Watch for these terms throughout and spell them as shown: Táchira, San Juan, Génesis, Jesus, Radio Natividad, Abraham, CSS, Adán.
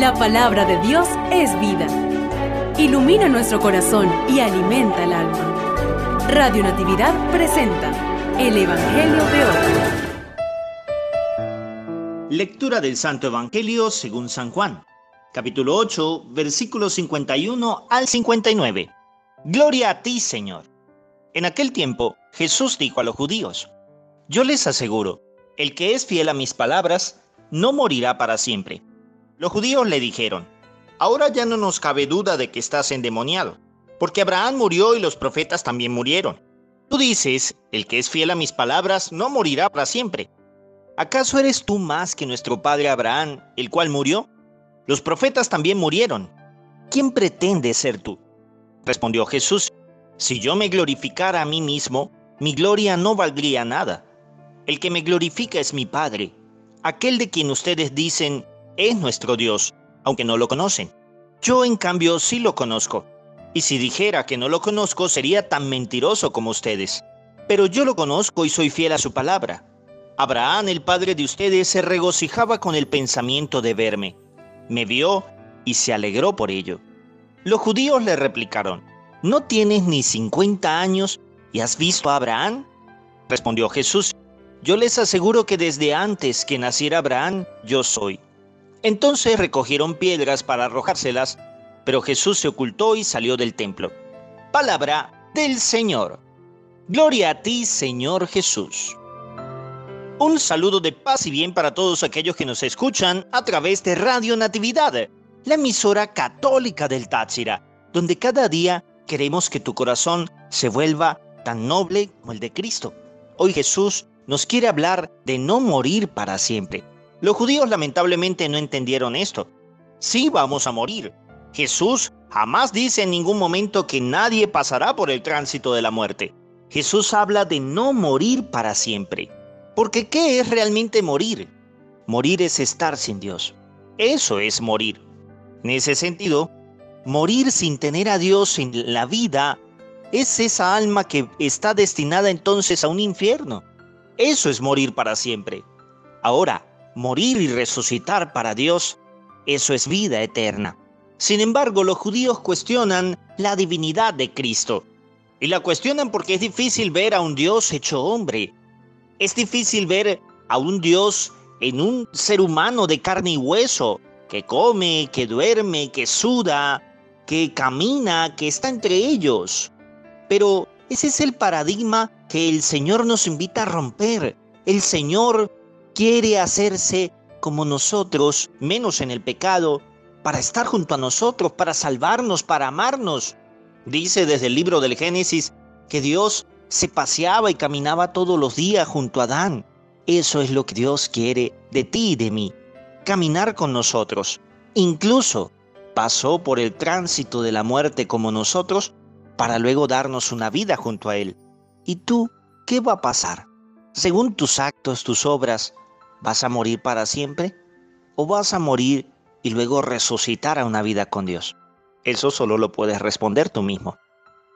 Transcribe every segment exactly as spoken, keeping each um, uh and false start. La palabra de Dios es vida. Ilumina nuestro corazón y alimenta el alma. Radio Natividad presenta el Evangelio de hoy. Lectura del Santo Evangelio según San Juan, capítulo ocho, versículos cincuenta y uno al cincuenta y nueve. Gloria a ti, Señor. En aquel tiempo, Jesús dijo a los judíos: Yo les aseguro, el que es fiel a mis palabras no morirá para siempre. Los judíos le dijeron: Ahora ya no nos cabe duda de que estás endemoniado, porque Abraham murió y los profetas también murieron. Tú dices: el que es fiel a mis palabras no morirá para siempre. ¿Acaso eres tú más que nuestro padre Abraham, el cual murió? Los profetas también murieron. ¿Quién pretende ser tú? Respondió Jesús: Si yo me glorificara a mí mismo, mi gloria no valdría nada. El que me glorifica es mi Padre, aquel de quien ustedes dicen es nuestro Dios, aunque no lo conocen. Yo, en cambio, sí lo conozco. Y si dijera que no lo conozco, sería tan mentiroso como ustedes. Pero yo lo conozco y soy fiel a su palabra. Abraham, el padre de ustedes, se regocijaba con el pensamiento de verme. Me vio y se alegró por ello. Los judíos le replicaron: ¿No tienes ni cincuenta años y has visto a Abraham? Respondió Jesús: Yo les aseguro que desde antes que naciera Abraham, yo soy. Entonces recogieron piedras para arrojárselas, pero Jesús se ocultó y salió del templo. Palabra del Señor. Gloria a ti, Señor Jesús. Un saludo de paz y bien para todos aquellos que nos escuchan a través de Radio Natividad, la emisora católica del Táchira, donde cada día queremos que tu corazón se vuelva tan noble como el de Cristo. Hoy Jesús nos quiere hablar de no morir para siempre. Los judíos lamentablemente no entendieron esto. Sí vamos a morir. Jesús jamás dice en ningún momento que nadie pasará por el tránsito de la muerte. Jesús habla de no morir para siempre. Porque ¿qué es realmente morir? Morir es estar sin Dios. Eso es morir. En ese sentido, morir sin tener a Dios en la vida es esa alma que está destinada entonces a un infierno. Eso es morir para siempre. Ahora, morir y resucitar para Dios, eso es vida eterna. Sin embargo, los judíos cuestionan la divinidad de Cristo. Y la cuestionan porque es difícil ver a un Dios hecho hombre. Es difícil ver a un Dios en un ser humano de carne y hueso, que come, que duerme, que suda, que camina, que está entre ellos. Pero ese es el paradigma que el Señor nos invita a romper. El Señor quiere hacerse como nosotros, menos en el pecado, para estar junto a nosotros, para salvarnos, para amarnos. Dice desde el libro del Génesis que Dios se paseaba y caminaba todos los días junto a Adán. Eso es lo que Dios quiere de ti y de mí, caminar con nosotros. Incluso pasó por el tránsito de la muerte como nosotros, para luego darnos una vida junto a Él. ¿Y tú qué va a pasar? Según tus actos, tus obras, ¿vas a morir para siempre? ¿O vas a morir y luego resucitar a una vida con Dios? Eso solo lo puedes responder tú mismo.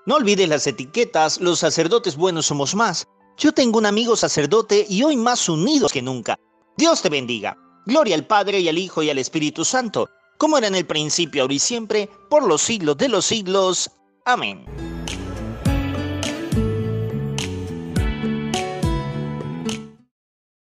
No olvides las etiquetas, los sacerdotes buenos somos más. Yo tengo un amigo sacerdote y hoy más unidos que nunca. Dios te bendiga. Gloria al Padre y al Hijo y al Espíritu Santo, como era en el principio, ahora y siempre, por los siglos de los siglos. Amén.